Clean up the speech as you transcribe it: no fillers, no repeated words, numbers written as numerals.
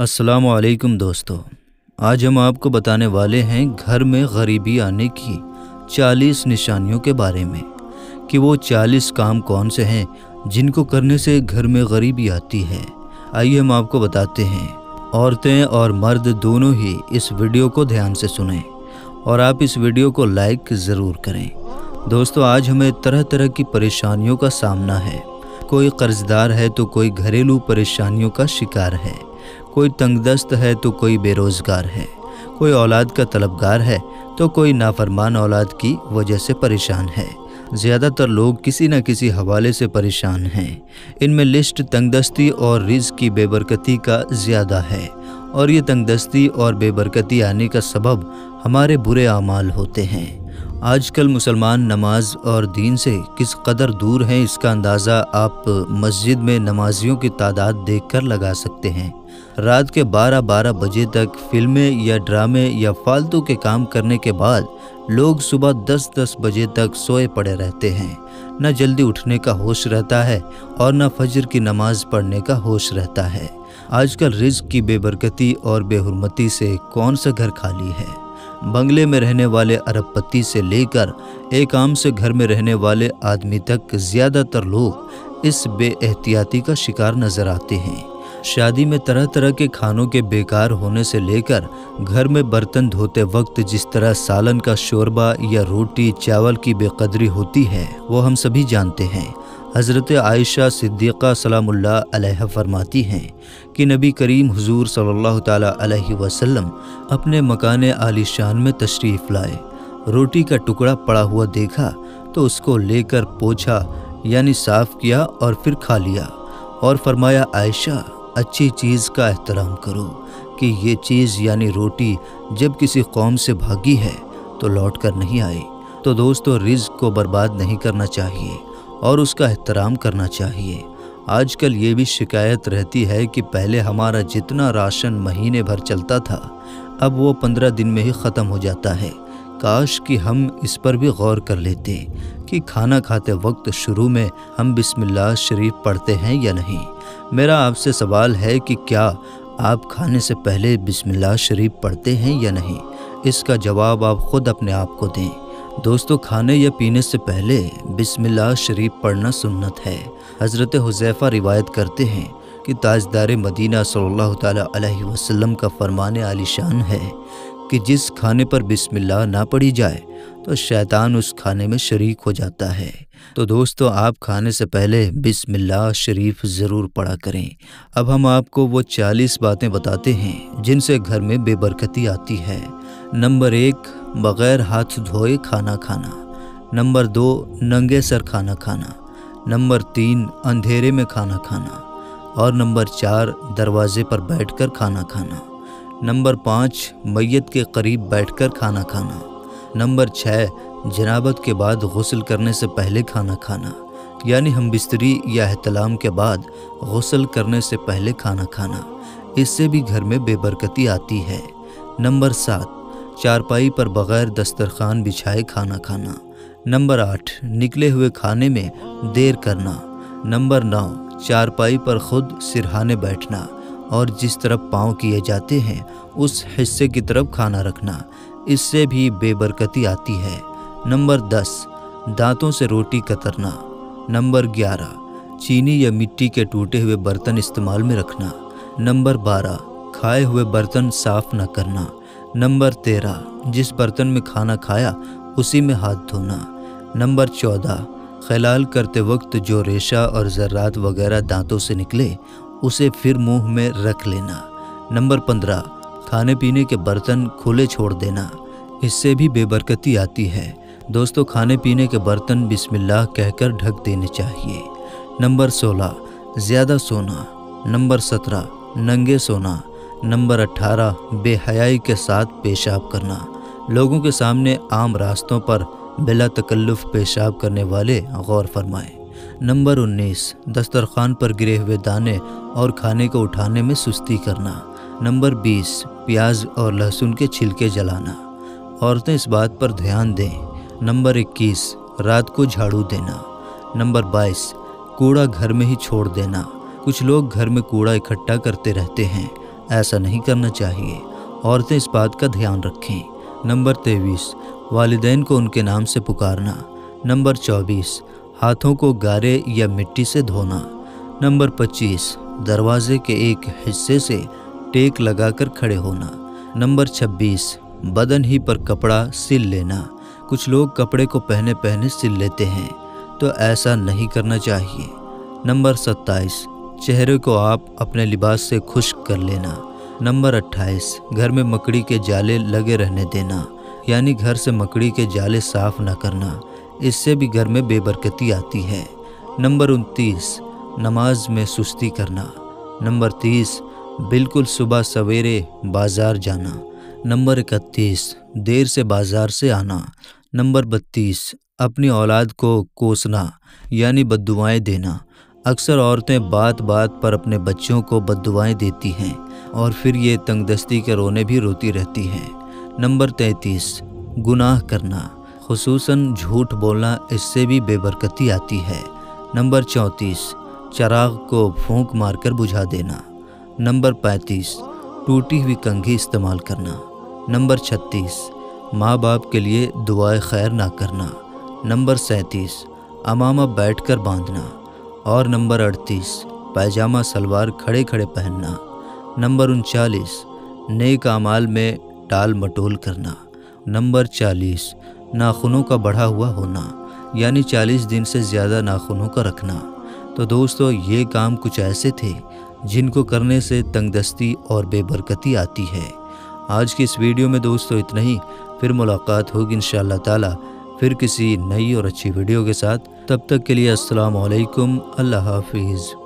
अस्सलाम वालेकुम दोस्तों, आज हम आपको बताने वाले हैं घर में गरीबी आने की 40 निशानियों के बारे में कि वो 40 काम कौन से हैं जिनको करने से घर में गरीबी आती है। आइए हम आपको बताते हैं। औरतें और मर्द दोनों ही इस वीडियो को ध्यान से सुनें और आप इस वीडियो को लाइक ज़रूर करें। दोस्तों, आज हमें तरह तरह की परेशानियों का सामना है। कोई कर्जदार है तो कोई घरेलू परेशानियों का शिकार है, कोई तंगदस्त है तो कोई बेरोज़गार है, कोई औलाद का तलबगार है तो कोई नाफरमान औलाद की वजह से परेशान है। ज़्यादातर लोग किसी न किसी हवाले से परेशान हैं। इनमें लिस्ट तंगदस्ती और रिज़्क़ की बेबरकती का ज़्यादा है और ये तंगदस्ती और बेबरकती आने का सबब हमारे बुरे अमाल होते हैं। आजकल मुसलमान नमाज और दीन से किस कदर दूर हैं, इसका अंदाज़ा आप मस्जिद में नमाजियों की तादाद देखकर लगा सकते हैं। रात के 12-12 बजे तक फिल्में या ड्रामे या फालतू के काम करने के बाद लोग सुबह 10-10 बजे तक सोए पड़े रहते हैं। न जल्दी उठने का होश रहता है और न फजर की नमाज पढ़ने का होश रहता है। आजकल रिज्क की बेबरकती और बेहुरमती से कौन सा घर खाली है। बंगले में रहने वाले अरबपति से लेकर एक आम से घर में रहने वाले आदमी तक ज़्यादातर लोग इस बेएहतियाती का शिकार नज़र आते हैं। शादी में तरह तरह के खानों के बेकार होने से लेकर घर में बर्तन धोते वक्त जिस तरह सालन का शोरबा या रोटी चावल की बेकदरी होती है वो हम सभी जानते हैं। हज़रत आयशा सिद्दीक़ा सलामुल्लाह अलैहा फरमाती हैं कि नबी करीम हुजूर सल्लल्लाहु ताला अलैहि वसल्लम अपने मकान आलीशान में तशरीफ़ लाए, रोटी का टुकड़ा पड़ा हुआ देखा तो उसको लेकर पोछा यानी साफ़ किया और फिर खा लिया और फरमाया, आयशा अच्छी चीज़ का एहतराम करो कि ये चीज़ यानी रोटी जब किसी कौम से भागी है तो लौट कर नहीं आई। तो दोस्तों, रिज़्क़ को बर्बाद नहीं करना चाहिए और उसका एहतराम करना चाहिए। आजकल ये भी शिकायत रहती है कि पहले हमारा जितना राशन महीने भर चलता था अब वो 15 दिन में ही ख़त्म हो जाता है। काश कि हम इस पर भी गौर कर लेते कि खाना खाते वक्त शुरू में हम बिस्मिल्लाह शरीफ पढ़ते हैं या नहीं। मेरा आपसे सवाल है कि क्या आप खाने से पहले बिस्मिल्लाह शरीफ पढ़ते हैं या नहीं? इसका जवाब आप ख़ुद अपने आप को दें। दोस्तों, खाने या पीने से पहले बिस्मिल्लाह शरीफ पढ़ना सुन्नत है। हज़रत हुज़ैफ़ा रिवायत करते हैं कि ताजदार मदीना सल्लल्लाहु ताला अलैहि वसल्लम का फरमान आलिशान है कि जिस खाने पर बिस्मिल्लाह ना पढ़ी जाए तो शैतान उस खाने में शरीक हो जाता है। तो दोस्तों, आप खाने से पहले बिस्मिल्लाह शरीफ ज़रूर पढ़ा करें। अब हम आपको वो 40 बातें बताते हैं जिनसे घर में बेबरकती आती है। नंबर 1, बग़ैर हाथ धोए खाना खाना। नंबर 2, नंगे सर खाना खाना। नंबर 3, अंधेरे में खाना खाना। और नंबर 4, दरवाजे पर बैठकर खाना खाना। नंबर 5, मय्यत के करीब बैठकर खाना खाना। नंबर 6, जनाबत के बाद गुस्ल करने से पहले खाना खाना, यानी हम बिस्तरी या एहतलाम के बाद गुस्ल करने से पहले खाना खाना। इससे भी घर में बेबरकती आती है। नंबर 7, चारपाई पर बग़ैर दस्तरखान बिछाए खाना खाना। नंबर 8, निकले हुए खाने में देर करना। नंबर 9, चारपाई पर खुद सिरहाने बैठना और जिस तरफ पाँव किए जाते हैं उस हिस्से की तरफ खाना रखना। इससे भी बेबरकती आती है। नंबर 10, दांतों से रोटी कतरना। नंबर 11, चीनी या मिट्टी के टूटे हुए बर्तन इस्तेमाल में रखना। नंबर 12, खाए हुए बर्तन साफ़ न करना। नंबर 13, जिस बर्तन में खाना खाया उसी में हाथ धोना। नंबर 14, खलाल करते वक्त जो रेशा और ज़र्रात वगैरह दांतों से निकले उसे फिर मुंह में रख लेना। नंबर 15, खाने पीने के बर्तन खुले छोड़ देना। इससे भी बेबरकती आती है। दोस्तों, खाने पीने के बर्तन बिस्मिल्लाह कहकर ढक देने चाहिए। नंबर 16, ज़्यादा सोना। नंबर 17, नंगे सोना। नंबर 18, बेहयाई के साथ पेशाब करना। लोगों के सामने आम रास्तों पर बिला तकल्लुफ़ पेशाब करने वाले गौर फरमाएं। नंबर 19, दस्तरखान पर गिरे हुए दाने और खाने को उठाने में सुस्ती करना। नंबर 20, प्याज और लहसुन के छिलके जलाना। औरतें इस बात पर ध्यान दें। नंबर 21, रात को झाड़ू देना। नंबर 22, कूड़ा घर में ही छोड़ देना। कुछ लोग घर में कूड़ा इकट्ठा करते रहते हैं, ऐसा नहीं करना चाहिए। औरतें इस बात का ध्यान रखें। नंबर 23, वालिदैन को उनके नाम से पुकारना। नंबर 24, हाथों को गारे या मिट्टी से धोना। नंबर 25, दरवाजे के एक हिस्से से टेक लगाकर खड़े होना। नंबर 26, बदन ही पर कपड़ा सिल लेना। कुछ लोग कपड़े को पहने पहने सिल लेते हैं, तो ऐसा नहीं करना चाहिए। नंबर 27, चेहरे को आप अपने लिबास से खुश्क कर लेना। नंबर 28, घर में मकड़ी के जाले लगे रहने देना, यानी घर से मकड़ी के जाले साफ ना करना, इससे भी घर में बेबरकती आती है। नंबर 29, नमाज में सुस्ती करना। नंबर 30, बिल्कुल सुबह सवेरे बाज़ार जाना। नंबर 31, देर से बाज़ार से आना। नंबर 32, अपनी औलाद को कोसना यानी बद्दुआएं देना। अक्सर औरतें बात बात पर अपने बच्चों को बद्दुआएं देती हैं और फिर ये तंगदस्ती के रोने भी रोती रहती हैं। नंबर 33, गुनाह करना, खुसूसन झूठ बोलना, इससे भी बेबरकती आती है। नंबर 34, चिराग को फूंक मारकर बुझा देना। नंबर 35, टूटी हुई कंघी इस्तेमाल करना। नंबर 36, माँ बाप के लिए दुआए खैर ना करना। नंबर 37, अमामा बैठकर बांधना। और नंबर 38, पैजामा सलवार खड़े खड़े पहनना। नंबर 39, नेक अमाल में टाल मटोल करना। नंबर 40, नाखूनों का बढ़ा हुआ होना, यानी 40 दिन से ज़्यादा नाखूनों का रखना। तो दोस्तों, ये काम कुछ ऐसे थे जिनको करने से तंगदस्ती और बेबरकती आती है। आज की इस वीडियो में दोस्तों इतना ही। फिर मुलाकात होगी इंशाअल्लाह ताला फिर किसी नई और अच्छी वीडियो के साथ। तब तक के लिए अस्सलाम वालेकुम, अल्लाह हाफिज़।